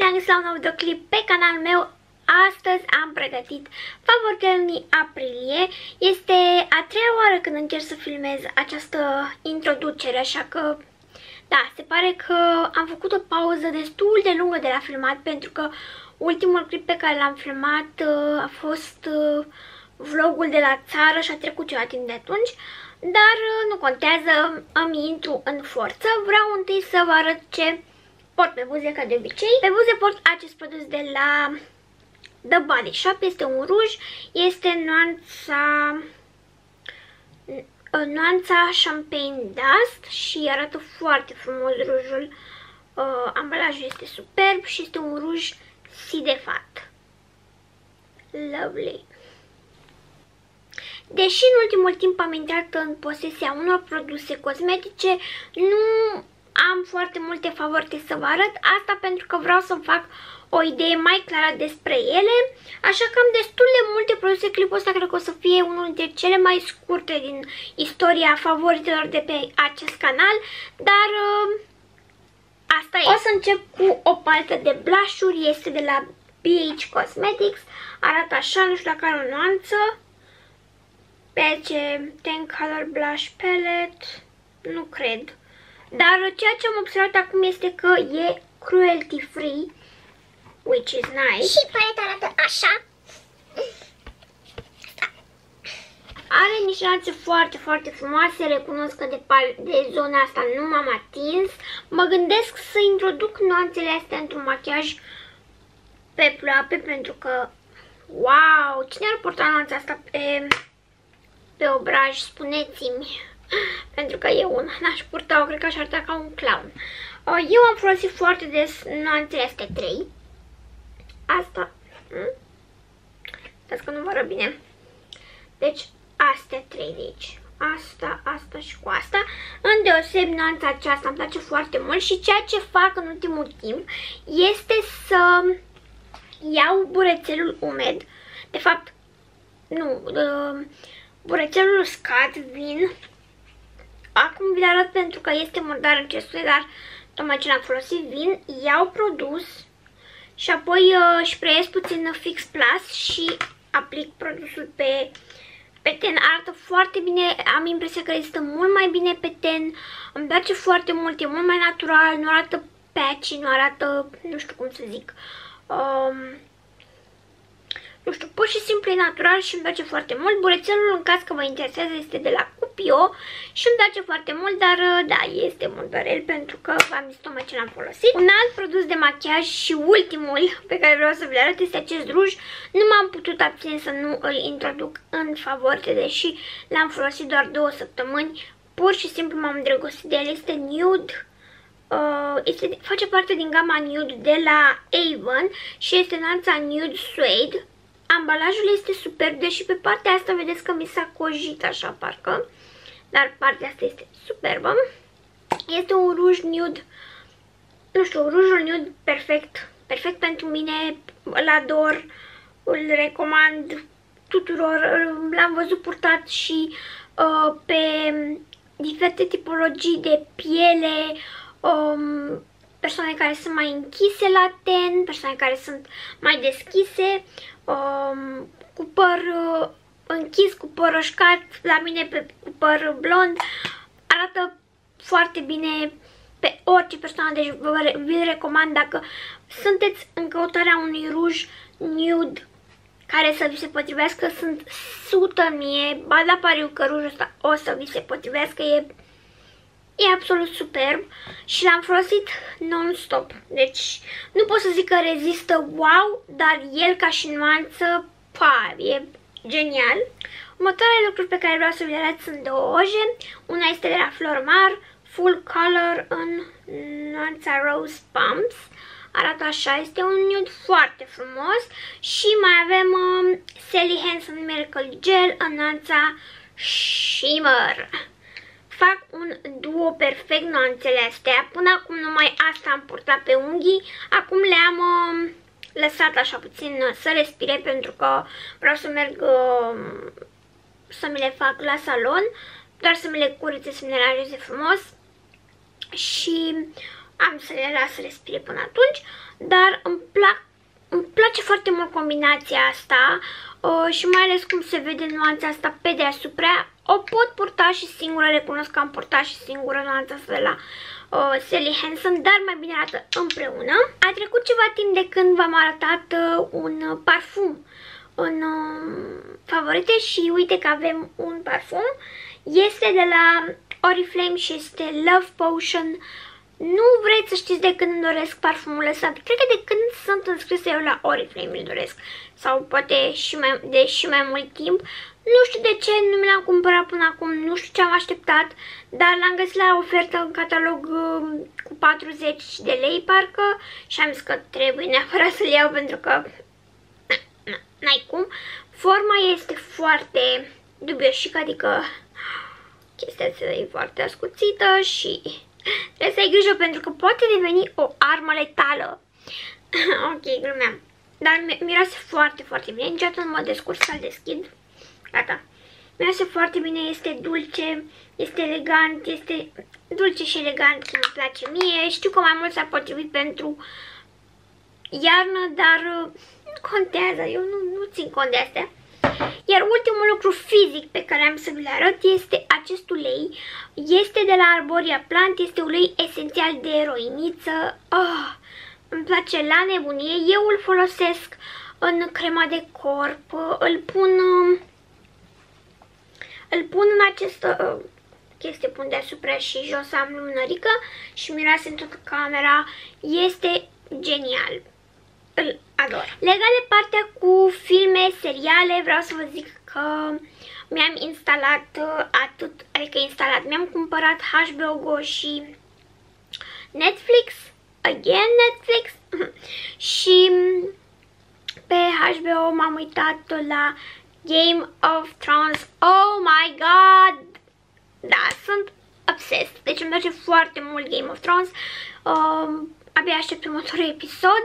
te-am găsit la un nou videoclip pe canalul meu. Astăzi am pregătit favoritele lunii aprilie. Este a treia oară când încerc să filmez această introducere, așa că da, se pare că am făcut o pauză destul de lungă de la filmat, pentru că ultimul clip pe care l-am filmat a fost vlogul de la țară și a trecut ceva timp de atunci, dar nu contează, îmi intru în forță. Vreau întâi să vă arăt ce port pe buze, ca de obicei. Pe buze port acest produs de la The Body Shop, este un ruj, este nuanța Champagne Dust și arată foarte frumos rujul. Ambalajul este superb și este un ruj sidefat. Lovely. Deși în ultimul timp am intrat în posesia unor produse cosmetice, nu am foarte multe favorite să vă arăt, asta pentru că vreau să-mi fac o idee mai clară despre ele, așa că am destul de multe produse. Clipul ăsta cred că o să fie unul dintre cele mai scurte din istoria favoritelor de pe acest canal, dar asta e. O să încep cu o paletă de blush-uri, este de la BH Cosmetics, arată așa, nu știu la care o nuanță, BH Ten Color Blush Palette, nu cred. Dar ceea ce am observat acum este că e cruelty free, which is nice. Și paleta arată așa. Are niște nuanțe foarte, foarte frumoase. Recunosc că de zona asta nu m-am atins. Mă gândesc să introduc nuanțele astea într-un machiaj pe ploape, pentru că wow, cine ar purta nuanța asta pe obraj? Spuneți-mi. Pentru că eu n-aș purta-o, cred că aș arăta ca un clown. Eu am folosit foarte des nuanțele astea trei. Asta. Stai că nu vă arăt bine. Deci, astea trei de aici. Asta, asta și cu asta. Îndeosebi nuanța aceasta îmi place foarte mult și ceea ce fac în ultimul timp este să iau burețelul umed. De fapt, nu, burețelul uscat, vin. Acum vi-l arăt pentru că este murdar în chestie, dar tocmai ce l-am folosit, vin, iau produs și apoi sprayez puțin Fix Plus și aplic produsul pe ten. Arată foarte bine, am impresia că este mult mai bine pe ten, îmi place foarte mult, e mult mai natural, nu arată patchy, nu arată, nu știu cum să zic, nu știu, pur și simplu e natural și îmi place foarte mult. Burețelul, în caz că vă interesează, este de la Cupio și îmi place foarte mult, dar da, este murdărel pentru că v-am zis tocmai ce l-am folosit. Un alt produs de machiaj și ultimul pe care vreau să vi-l arăt este acest ruj. Nu m-am putut abține să nu îl introduc în favorite, deși l-am folosit doar 2 săptămâni. Pur și simplu m-am îndrăgostit de el. Este nude. Face parte din gama nude de la Avon și este nuanța Nude Suede. Ambalajul este superb, deși pe partea asta vedeți că mi s-a cojit așa parcă, dar partea asta este superbă. Este un ruj nude, nu știu, rujul nude perfect pentru mine, îl ador, îl recomand tuturor, l-am văzut purtat și pe diferite tipologii de piele, persoane care sunt mai închise la ten, persoane care sunt mai deschise, cu păr închis, cu păr roșcat, la mine cu păr blond. Arată foarte bine pe orice persoană, deci vi-l recomand dacă sunteți în căutarea unui ruj nude care să vi se potrivească. Sunt 100.000, ba da pariu că rujul ăsta o să vi se potrivească, e absolut superb și l-am folosit non-stop. Deci nu pot să zic că rezistă wow, dar el ca și nuanță, pa, e genial. Următoarele lucruri pe care vreau să vi le arăt sunt 2 oje. Una este de la Flor Mar, full color în nuanța Rose Pumps. Arată așa, este un nude foarte frumos. Și mai avem Sally Hansen Miracle Gel în nuanța Shimmer. Fac un duo perfect nuanțele astea. Până acum numai asta am purtat pe unghii. Acum le-am lăsat așa puțin să respire, pentru că vreau să merg să mi le fac la salon, doar să mi le curățe, să mi le aranjeze frumos. Și am să le las să respire până atunci, dar îmi place foarte mult combinația asta și mai ales cum se vede nuanța asta pe deasupra. O pot purta și singură, recunosc că am purtat și singură nuanța asta de la Sally Hansen, dar mai bine arată împreună. A trecut ceva timp de când v-am arătat un parfum în favorite și uite că avem un parfum. Este de la Oriflame și este Love Potion. Nu vreți să știți de când îmi doresc parfumul ăsta. Cred că de când sunt înscrisă eu la Oriflame îl doresc. Sau poate și mai mult timp. Nu știu de ce nu mi l-am cumpărat până acum. Nu știu ce am așteptat. Dar l-am găsit la ofertă în catalog cu 40 de lei parcă. Și am zis că trebuie neapărat să-l iau pentru că n-ai cum. Forma este foarte dubioșică, adică chestia asta e foarte ascuțită și trebuie să ai grijă pentru că poate deveni o armă letală. Ok, glumeam. Dar miroase foarte, foarte bine. Niciodată nu mă descurc să-l deschid. Gata. Miroase foarte bine, este dulce, este elegant, este dulce și elegant, cum îmi place mie. Știu că mai mult s-a potrivit pentru iarnă, dar nu contează, eu nu țin cont de astea. Iar ultimul lucru fizic pe care am să vi-l arăt este acest ulei. Este de la Arboria Plant, este ulei esențial de roiniță. Oh, îmi place la nebunie, eu îl folosesc în crema de corp, îl pun în această chestie, pun deasupra și jos am lumânărică și miroase în toată camera, este genial. Îl ador. Legat de partea cu filme, seriale, vreau să vă zic că mi-am instalat mi-am cumpărat HBO Go și Netflix, again Netflix, și pe HBO m-am uitat la Game of Thrones. Oh my god! Da, sunt obsessed. Deci îmi place foarte mult Game of Thrones. Abia aștept următorul episod.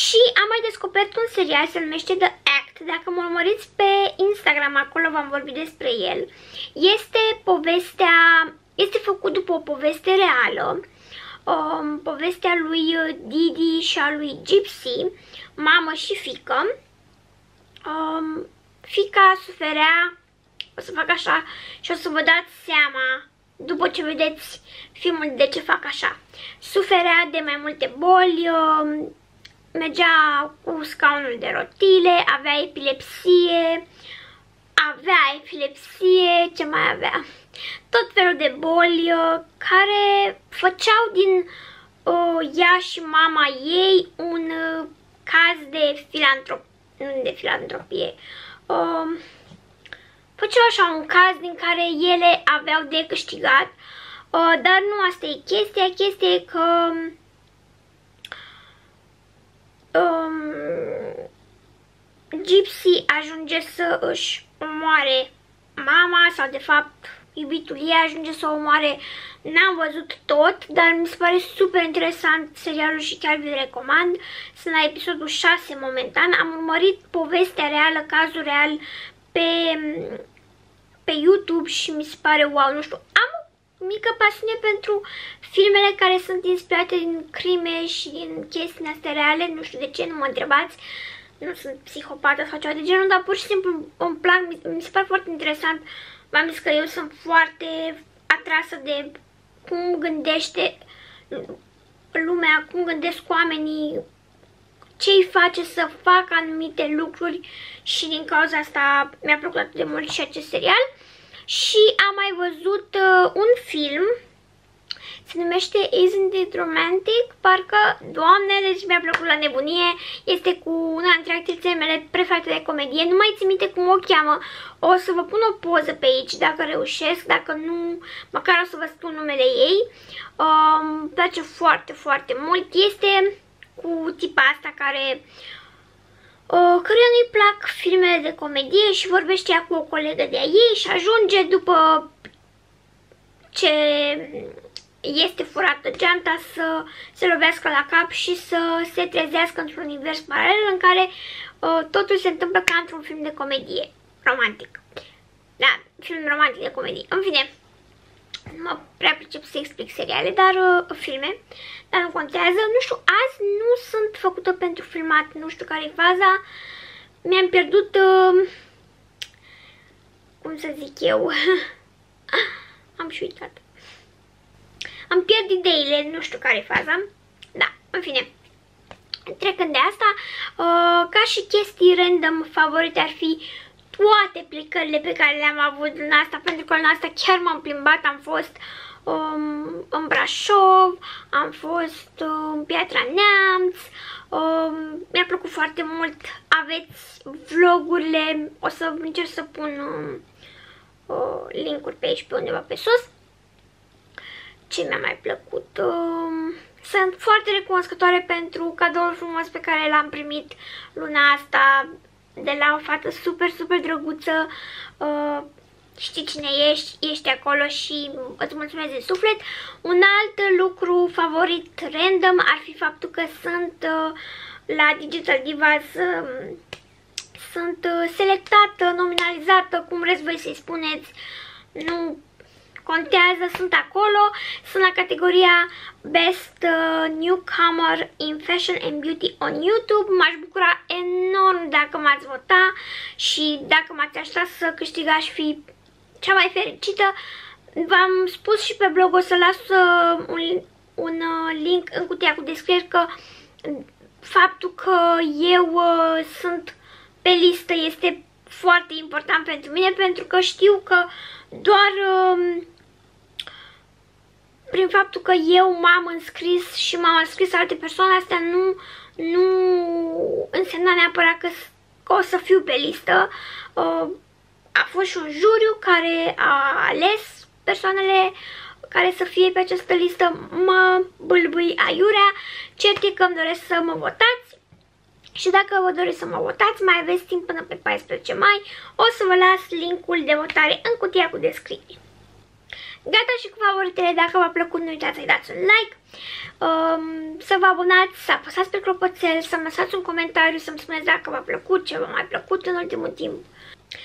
Și am mai descoperit un serial, se numește The Act. Dacă mă urmăriți pe Instagram, acolo v-am vorbit despre el. Este făcut după o poveste reală, povestea lui Didi și a lui Gypsy, mamă și fiică. Fiica suferea, o să fac așa și o să vă dați seama după ce vedeți filmul de ce fac așa. Suferea de mai multe boli, mergea cu scaunul de rotile, avea epilepsie, ce mai avea? Tot felul de boli care făceau din ea și mama ei un caz de filantropie. Făceau așa un caz din care ele aveau de câștigat, dar nu asta e chestia. Chestia e că Gypsy ajunge să își omoare mama, sau de fapt iubitul ei ajunge să o omoare. N-am văzut tot, dar mi se pare super interesant serialul și chiar vi-l recomand. Sunt la episodul 6 momentan. Am urmărit povestea reală, cazul real pe YouTube și mi se pare wow, nu știu, am o mică pasiune pentru filmele care sunt inspirate din crime și din chestiile astea reale, nu știu de ce, nu mă întrebați, nu sunt psihopată sau ceva de genul, dar pur și simplu îmi plac, mi se pare foarte interesant. V-am zis că eu sunt foarte atrasă de cum gândește lumea, cum gândesc oamenii, ce îi face să facă anumite lucruri și din cauza asta mi-a plăcut atât de mult și acest serial. Și am mai văzut un film, se numește Isn't It Romantic, parcă, doamne, deci mi-a plăcut la nebunie, este cu una dintre actrițele mele preferate de comedie, nu mai țin minte cum o cheamă, o să vă pun o poză pe aici dacă reușesc, dacă nu, măcar o să vă spun numele ei. Îmi place foarte, foarte mult, este cu tipa asta care nu-i plac filmele de comedie și vorbește ea cu o colegă de-a ei și ajunge după ce este furată geanta să se lovească la cap și să se trezească într-un univers paralel în care totul se întâmplă ca într-un film de comedie romantic. Da, film romantic de comedie. În fine, mă prea pricep să explic seriale, dar filme, dar nu contează, nu știu, azi nu sunt făcută pentru filmat, nu știu care e faza, mi-am pierdut, cum să zic eu, am și uitat, am pierdut ideile, nu știu care e faza, da, în fine. Trecând de asta, ca și chestii random favorite ar fi toate plecările pe care le-am avut în asta, pentru că în asta chiar m-am plimbat, am fost în Brașov, am fost în Piatra Neamț, mi-a plăcut foarte mult, aveți vlogurile, o să încerc să pun link-uri pe aici, pe undeva pe sus. Ce mi-a mai plăcut? Sunt foarte recunoscătoare pentru cadoul frumos pe care l-am primit luna asta de la o fată super, super drăguță. Știi cine ești, ești acolo și îți mulțumesc din suflet. Un alt lucru favorit random ar fi faptul că sunt la Digital Divas, sunt selectată, nominalizată, cum vreți voi să-i spuneți, nu contează, sunt acolo, sunt la categoria Best Newcomer in Fashion and Beauty on YouTube. M-aș bucura enorm dacă m-ați vota și dacă m-ați așteptat să câștig, aș fi cea mai fericită. V-am spus și pe blog, o să las un link în cutia cu descriere, că faptul că eu sunt pe listă este foarte important pentru mine, pentru că știu că doar prin faptul că eu m-am înscris și m-au înscris alte persoane, astea nu însemna neapărat că o să fiu pe listă. A fost și un juriu care a ales persoanele care să fie pe această listă. Mă bâlbâi aiurea, cert e că îmi doresc să mă votați și dacă vă doriți să mă votați, mai aveți timp până pe 14 mai, o să vă las linkul de votare în cutia cu descriere. Gata și cu favoritele, dacă v-a plăcut nu uitați să-i dați un like, să vă abonați, să apăsați pe clopoțel, să-mi lăsați un comentariu, să-mi spuneți dacă v-a plăcut, ce v-a mai plăcut în ultimul timp.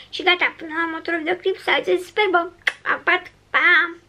Și gata, până la următorul videoclip, să aveți o zi superbă! Pa!